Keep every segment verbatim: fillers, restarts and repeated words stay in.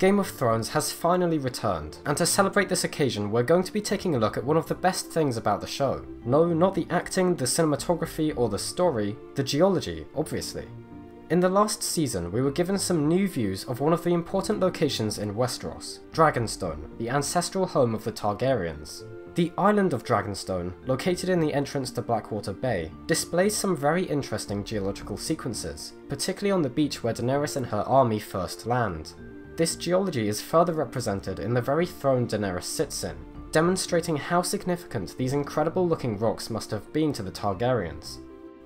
Game of Thrones has finally returned, and to celebrate this occasion we're going to be taking a look at one of the best things about the show. No, not the acting, the cinematography or the story, the geology, obviously. In the last season we were given some new views of one of the important locations in Westeros, Dragonstone, the ancestral home of the Targaryens. The island of Dragonstone, located in the entrance to Blackwater Bay, displays some very interesting geological sequences, particularly on the beach where Daenerys and her army first land. This geology is further represented in the very throne Daenerys sits in, demonstrating how significant these incredible looking rocks must have been to the Targaryens.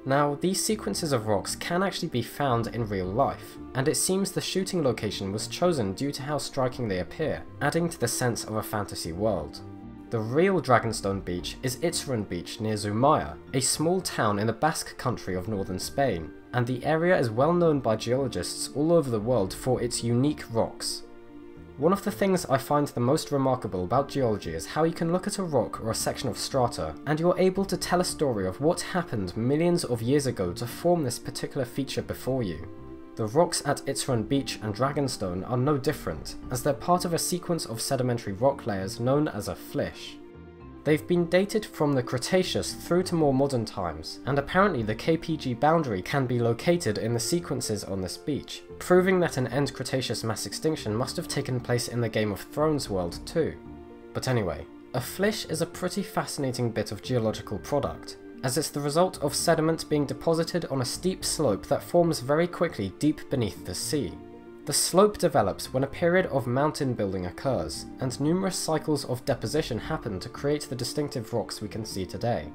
Now, these sequences of rocks can actually be found in real life, and it seems the shooting location was chosen due to how striking they appear, adding to the sense of a fantasy world. The real Dragonstone Beach is Itzurun Beach near Zumaia, a small town in the Basque country of northern Spain, and the area is well known by geologists all over the world for its unique rocks. One of the things I find the most remarkable about geology is how you can look at a rock or a section of strata, and you're able to tell a story of what happened millions of years ago to form this particular feature before you. The rocks at Itzurun Beach and Dragonstone are no different, as they're part of a sequence of sedimentary rock layers known as a flysch. They've been dated from the Cretaceous through to more modern times, and apparently the K P G boundary can be located in the sequences on this beach, proving that an end Cretaceous mass extinction must have taken place in the Game of Thrones world too. But anyway, a flysch is a pretty fascinating bit of geological product, as it's the result of sediment being deposited on a steep slope that forms very quickly deep beneath the sea. The slope develops when a period of mountain building occurs, and numerous cycles of deposition happen to create the distinctive rocks we can see today.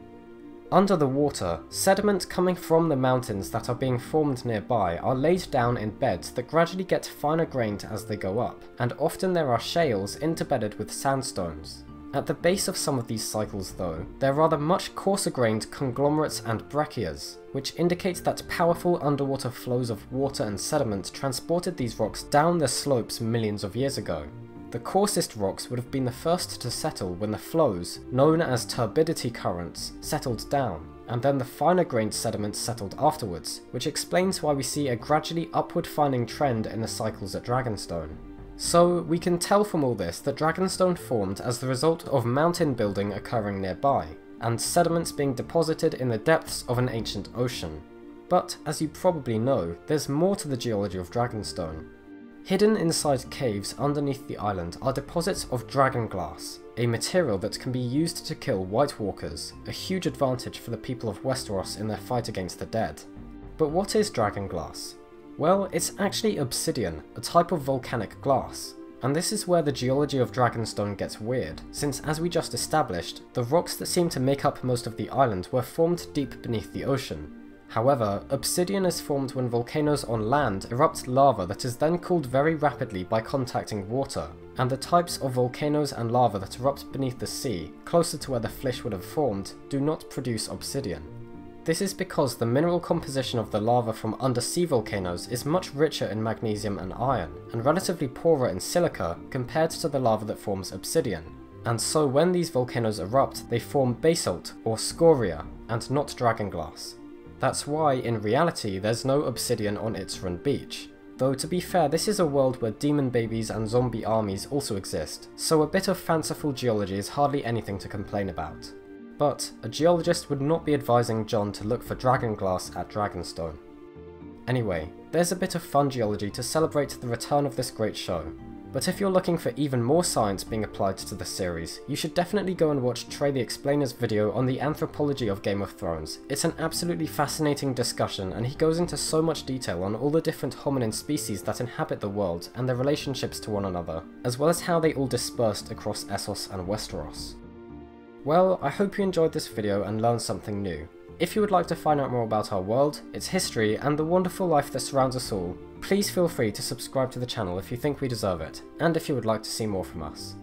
Under the water, sediment coming from the mountains that are being formed nearby are laid down in beds that gradually get finer grained as they go up, and often there are shales interbedded with sandstones. At the base of some of these cycles though, there are the much coarser-grained conglomerates and brachias, which indicate that powerful underwater flows of water and sediment transported these rocks down the slopes millions of years ago. The coarsest rocks would have been the first to settle when the flows, known as turbidity currents, settled down, and then the finer-grained sediment settled afterwards, which explains why we see a gradually upward-finding trend in the cycles at Dragonstone. So, we can tell from all this that Dragonstone formed as the result of mountain building occurring nearby, and sediments being deposited in the depths of an ancient ocean. But, as you probably know, there's more to the geology of Dragonstone. Hidden inside caves underneath the island are deposits of Dragonglass, a material that can be used to kill White Walkers, a huge advantage for the people of Westeros in their fight against the dead. But what is Dragonglass? Well, it's actually obsidian, a type of volcanic glass, and this is where the geology of Dragonstone gets weird, since as we just established, the rocks that seem to make up most of the island were formed deep beneath the ocean. However, obsidian is formed when volcanoes on land erupt lava that is then cooled very rapidly by contacting water, and the types of volcanoes and lava that erupt beneath the sea, closer to where the flysch would have formed, do not produce obsidian. This is because the mineral composition of the lava from undersea volcanoes is much richer in magnesium and iron, and relatively poorer in silica compared to the lava that forms obsidian, and so when these volcanoes erupt they form basalt or scoria, and not dragonglass. That's why, in reality, there's no obsidian on Itzurun Beach. Though to be fair, this is a world where demon babies and zombie armies also exist, so a bit of fanciful geology is hardly anything to complain about. But a geologist would not be advising John to look for dragonglass at Dragonstone. Anyway, there's a bit of fun geology to celebrate the return of this great show, but if you're looking for even more science being applied to the series, you should definitely go and watch Trey the Explainer's video on the anthropology of Game of Thrones. It's an absolutely fascinating discussion, and he goes into so much detail on all the different hominin species that inhabit the world and their relationships to one another, as well as how they all dispersed across Essos and Westeros. Well, I hope you enjoyed this video and learned something new. If you would like to find out more about our world, its history, and the wonderful life that surrounds us all, please feel free to subscribe to the channel if you think we deserve it, and if you would like to see more from us.